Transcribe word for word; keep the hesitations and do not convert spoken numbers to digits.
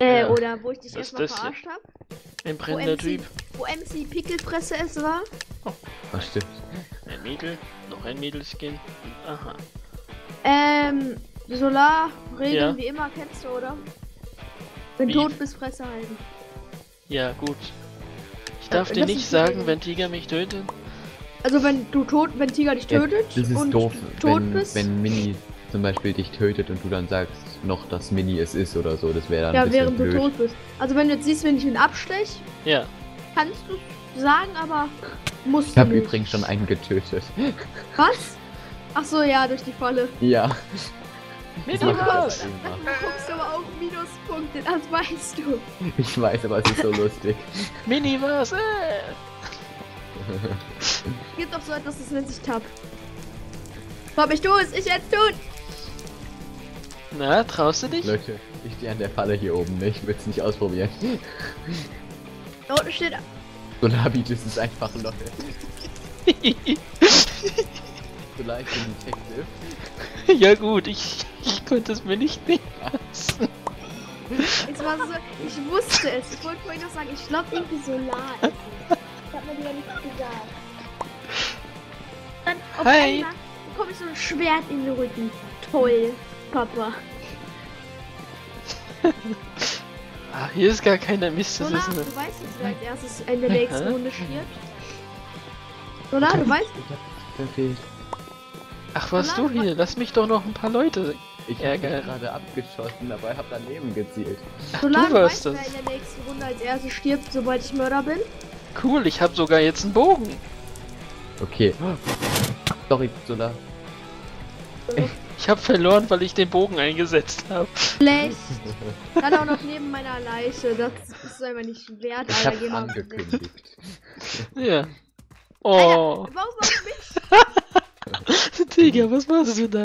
Äh, ja. Oder wo ich dich erstmal verarscht habe. Ein brennender Typ. Wo M C Pickelpresse es war. Oh, das stimmt. Ein Mädel, noch ein Mädelskin. Aha. Ähm, Solarregeln ja. Wie immer kennst du, oder? Wenn wie? Tot bist, Fresse halten. Ja, gut. Ich darf äh, dir nicht sagen, Regeln. Wenn Tiger mich tötet. Also wenn du tot, wenn Tiger dich tötet ja, das ist und doof, tot wenn, bist. Wenn Mini zum Beispiel dich tötet und du dann sagst noch, dass Mini es ist oder so, das wäre dann ja, ein bisschen blöd. Ja, während du tot bist. Also wenn du jetzt siehst, wenn ich ihn abstech, ja. Kannst du sagen, aber musst ich du hab nicht. Ich habe übrigens schon einen getötet. Was? Ach so, ja, durch die Falle. Ja. Mit du guckst aber auch Minuspunkte, das weißt du. Ich weiß, aber es ist so lustig. Miniverse! Gibt doch so etwas, das nennt sich Tab. Bob, ich tue es, ich jetzt tun! Na, traust du dich? Leute, ich stehe an der Falle hier oben, ne? Ich will es nicht ausprobieren. Da unten steht... Solaridus ist einfach Lotte. Solar, ich bin Detective. Ja gut, ich, ich konnte es mir nicht nehmen lassen. Jetzt war so, ich wusste es. Ich wollte vorhin noch sagen, ich glaube irgendwie Solar ist es. Ich hab mir wieder nichts gesagt. Dann auf einmal bekomme ich so ein Schwert in den Rücken. Toll. Papa. Ach, hier ist gar keiner Mist. Solar, das ist eine... du weißt jetzt, wer als erstes in der nächsten Runde stirbt. Solar, du weißt nicht. Ach, warst Solar, du hier? Lass mich doch noch ein paar Leute ich ärgere. Ich hab gerade abgeschossen, dabei hab daneben gezielt. Ach, Solar, du, du weißt, das. Wer in der nächsten Runde als erstes stirbt, sobald ich Mörder bin. Cool, ich hab sogar jetzt einen Bogen. Okay. Sorry, Solar. So. Ich habe verloren, weil ich den Bogen eingesetzt habe. Schlecht. Dann auch noch neben meiner Leiche. Das ist einfach nicht wert, Alter. Ich hab's angekündigt. Ja. Oh. Alter, warum auch mich? Digga, was machst du da?